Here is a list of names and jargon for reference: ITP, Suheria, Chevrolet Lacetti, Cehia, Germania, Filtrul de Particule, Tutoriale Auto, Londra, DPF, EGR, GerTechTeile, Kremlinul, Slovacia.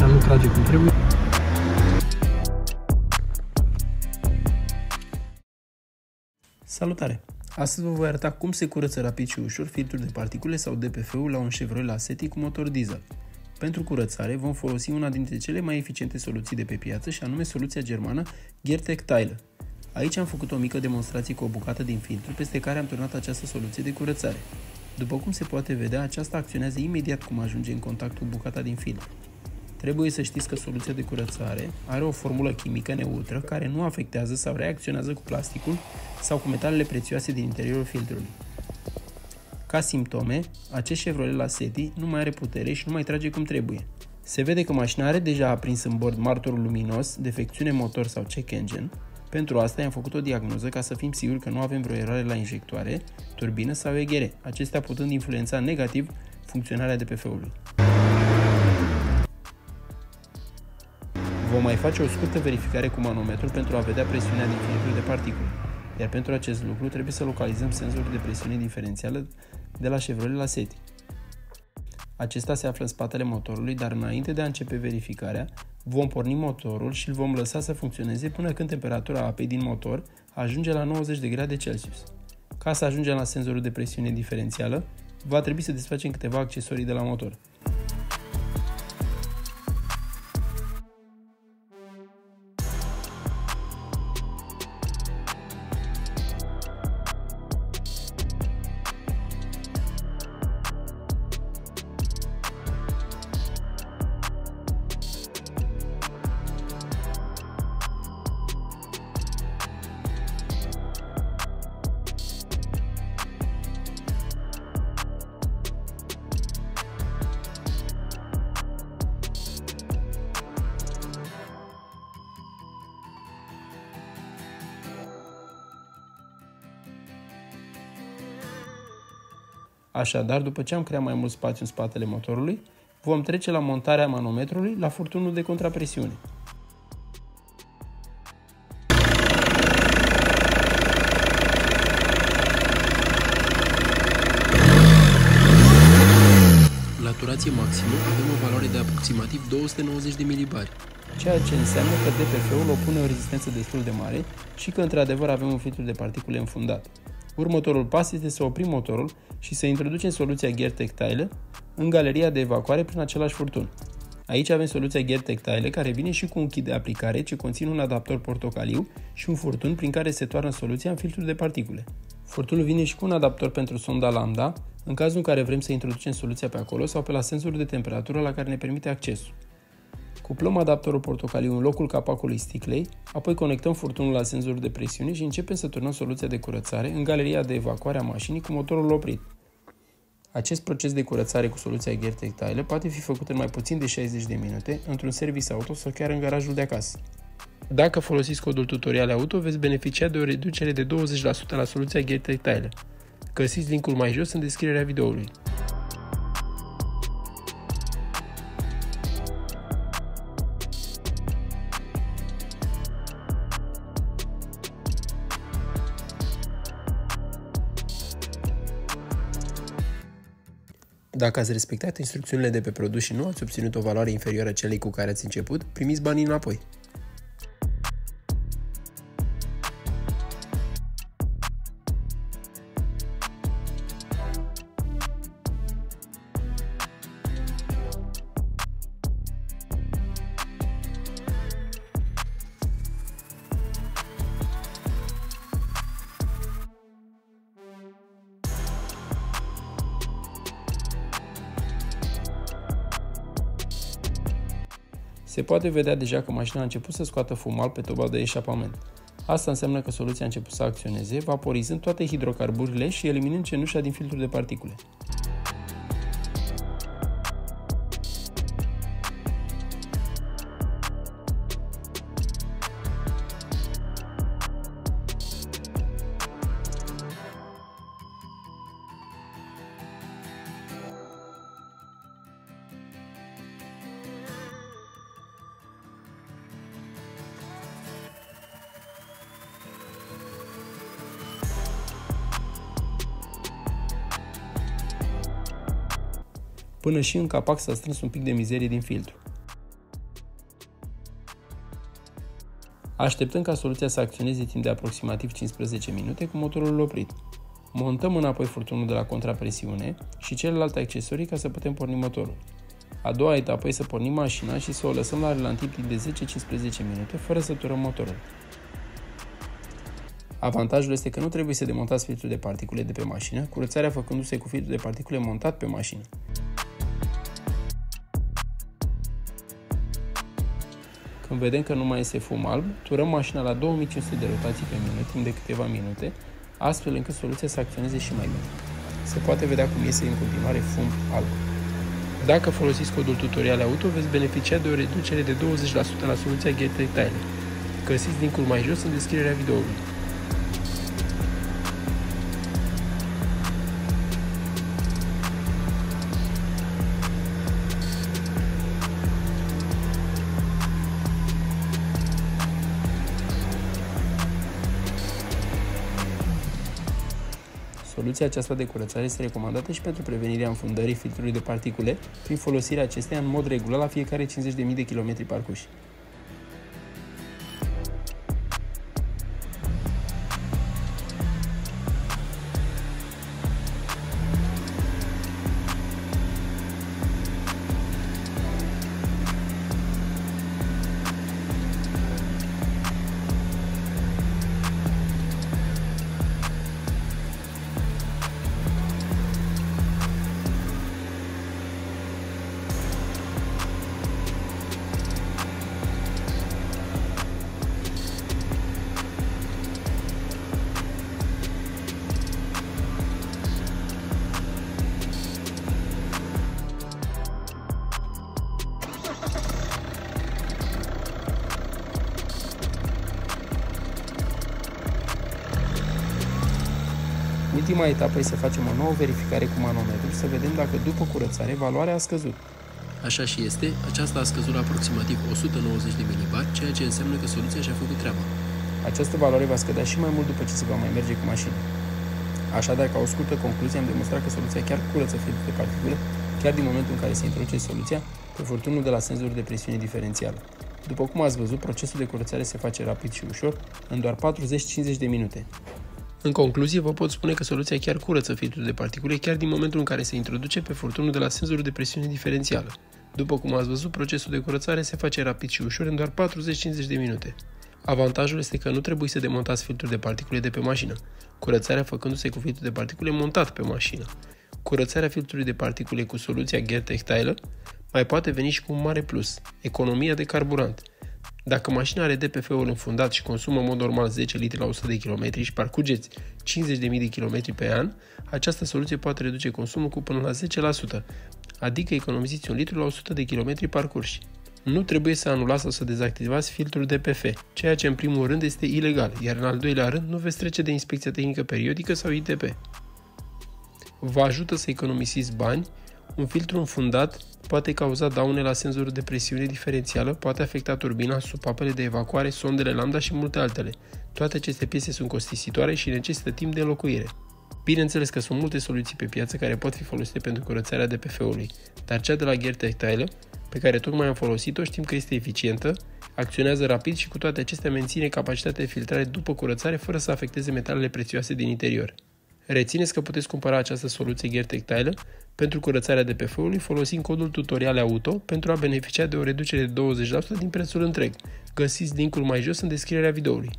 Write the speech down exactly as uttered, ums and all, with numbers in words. mașina nu trage cum trebuie. Salutare! Astăzi vă voi arăta cum se curăță rapid și ușor filtrul de particule sau D P F-ul la un Chevrolet Lacetti cu motor diesel. Pentru curățare vom folosi una dintre cele mai eficiente soluții de pe piață și anume soluția germană GerTechTeile. Aici am făcut o mică demonstrație cu o bucată din filtru peste care am turnat această soluție de curățare. După cum se poate vedea, aceasta acționează imediat cum ajunge în contact cu bucata din filtru. Trebuie să știți că soluția de curățare are o formulă chimică neutră care nu afectează sau reacționează cu plasticul sau cu metalele prețioase din interiorul filtrului. Ca simptome, acest Chevrolet Lacetti nu mai are putere și nu mai trage cum trebuie. Se vede că mașina are deja aprins în bord martorul luminos, defecțiune motor sau check engine. Pentru asta i-am făcut o diagnoză ca să fim siguri că nu avem vreo eroare la injectoare, turbină sau E G R, acestea putând influența negativ funcționarea D P F-ului. Vom mai face o scurtă verificare cu manometrul pentru a vedea presiunea din filtrul de particule, iar pentru acest lucru trebuie să localizăm senzorul de presiune diferențială de la Chevrolet Lacetti. Acesta se află în spatele motorului, dar înainte de a începe verificarea, vom porni motorul și îl vom lăsa să funcționeze până când temperatura apei din motor ajunge la nouăzeci de grade Celsius. Ca să ajungem la senzorul de presiune diferențială, va trebui să desfacem câteva accesorii de la motor. Așadar, după ce am creat mai mult spațiu în spatele motorului, vom trece la montarea manometrului la furtunul de contrapresiune. La turație maximă avem o valoare de aproximativ două sute nouăzeci de milibari, ceea ce înseamnă că D P F-ul opune o rezistență destul de mare și că într-adevăr avem un filtru de particule înfundat. Următorul pas este să oprim motorul și să introducem soluția GerTechTeile în galeria de evacuare prin același furtun. Aici avem soluția GerTechTeile care vine și cu un kit de aplicare ce conține un adaptor portocaliu și un furtun prin care se toarnă soluția în filtrul de particule. Furtunul vine și cu un adaptor pentru sonda lambda în cazul în care vrem să introducem soluția pe acolo sau pe la senzorul de temperatură la care ne permite accesul. Cuplăm adaptorul portocaliu în locul capacului sticlei, apoi conectăm furtunul la senzorul de presiune și începem să turnăm soluția de curățare în galeria de evacuare a mașinii cu motorul oprit. Acest proces de curățare cu soluția GerTechTeile poate fi făcut în mai puțin de șaizeci de minute, într-un service auto sau chiar în garajul de acasă. Dacă folosiți codul tutoriale auto, veți beneficia de o reducere de douăzeci la sută la soluția GerTechTeile. Găsiți linkul mai jos în descrierea videoului. Dacă ați respectat instrucțiunile de pe produs și nu ați obținut o valoare inferioară celei cu care ați început, primiți banii înapoi. Se poate vedea deja că mașina a început să scoată fumal pe toba de eșapament. Asta înseamnă că soluția a început să acționeze, vaporizând toate hidrocarburile și eliminând cenușa din filtrul de particule. Până și în capac s-a strâns un pic de mizerie din filtru. Așteptăm ca soluția să acționeze timp de aproximativ cincisprezece minute cu motorul oprit. Montăm înapoi furtunul de la contrapresiune și celelalte accesorii ca să putem porni motorul. A doua etapă e să pornim mașina și să o lăsăm la relanti timp de zece la cincisprezece minute fără să turăm motorul. Avantajul este că nu trebuie să demontați filtrul de particule de pe mașină, curățarea făcându-se cu filtrul de particule montat pe mașină. Când vedem că nu mai este fum alb, turăm mașina la două mii cinci sute de rotații pe minut timp de câteva minute, astfel încât soluția să acționeze și mai bine. Se poate vedea cum iese în continuare fum alb. Dacă folosiți codul Tutoriale Auto, veți beneficia de o reducere de douăzeci la sută la soluția GerTechTeile. Găsiți linkul mai jos în descrierea videoului. Soluția aceasta de curățare este recomandată și pentru prevenirea înfundării filtrului de particule prin folosirea acesteia în mod regulat la fiecare cincizeci de mii de kilometri parcurși. Ultima etapă este să facem o nouă verificare cu manometrul, să vedem dacă după curățare valoarea a scăzut. Așa și este, aceasta a scăzut la aproximativ o sută nouăzeci de milibar, ceea ce înseamnă că soluția și-a făcut treaba. Această valoare va scădea și mai mult după ce se va mai merge cu mașina. Așadar, ca o scurtă concluzie, am demonstrat că soluția chiar curăță filtrul de particule, chiar din momentul în care se introduce soluția pe furtunul de la senzorul de presiune diferențială. După cum ați văzut, procesul de curățare se face rapid și ușor, în doar patruzeci la cincizeci de minute. În concluzie, vă pot spune că soluția chiar curăță filtrul de particule chiar din momentul în care se introduce pe furtunul de la senzorul de presiune diferențială. După cum ați văzut, procesul de curățare se face rapid și ușor în doar patruzeci la cincizeci de minute. Avantajul este că nu trebuie să demontați filtrul de particule de pe mașină, curățarea făcându-se cu filtrul de particule montat pe mașină. Curățarea filtrului de particule cu soluția GerTechTeile mai poate veni și cu un mare plus, economia de carburant. Dacă mașina are D P F-ul înfundat și consumă în mod normal zece litri la o sută de kilometri și parcurgeți cincizeci de mii de kilometri pe an, această soluție poate reduce consumul cu până la zece la sută, adică economisiți un litru la o sută de kilometri parcurși. Nu trebuie să anulați sau să dezactivați filtrul D P F, ceea ce în primul rând este ilegal, iar în al doilea rând nu veți trece de inspecția tehnică periodică sau I T P. Vă ajută să economisiți bani. Un filtru înfundat poate cauza daune la senzorul de presiune diferențială, poate afecta turbina, supapele de evacuare, sondele lambda și multe altele. Toate aceste piese sunt costisitoare și necesită timp de înlocuire. Bineînțeles că sunt multe soluții pe piață care pot fi folosite pentru curățarea D P F-ului, dar cea de la GerTechTeile, pe care tocmai am folosit-o, știm că este eficientă, acționează rapid și cu toate acestea menține capacitatea de filtrare după curățare fără să afecteze metalele prețioase din interior. Rețineți că puteți cumpăra această soluție GerTechTeile pentru curățarea D P F-ului folosind codul Tutoriale Auto pentru a beneficia de o reducere de douăzeci la sută din prețul întreg. Găsiți linkul mai jos în descrierea videoului.